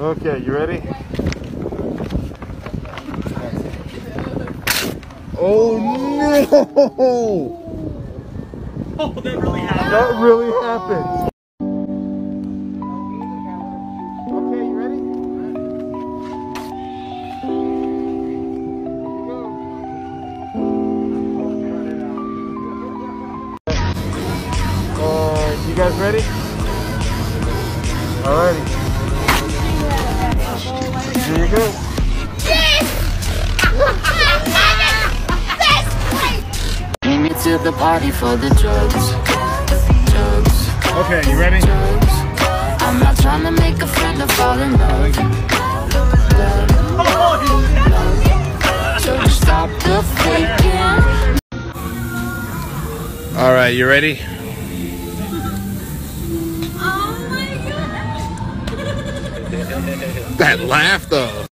Okay, you ready? Oh no! Oh, that really happened. That really happened. You guys ready? Alrighty. Here you go. Yes! Bring me to the party for the drugs. Okay, you ready? I'm not trying to make a friend or fall in love. So stop the faking. Alright, you ready? That laugh though.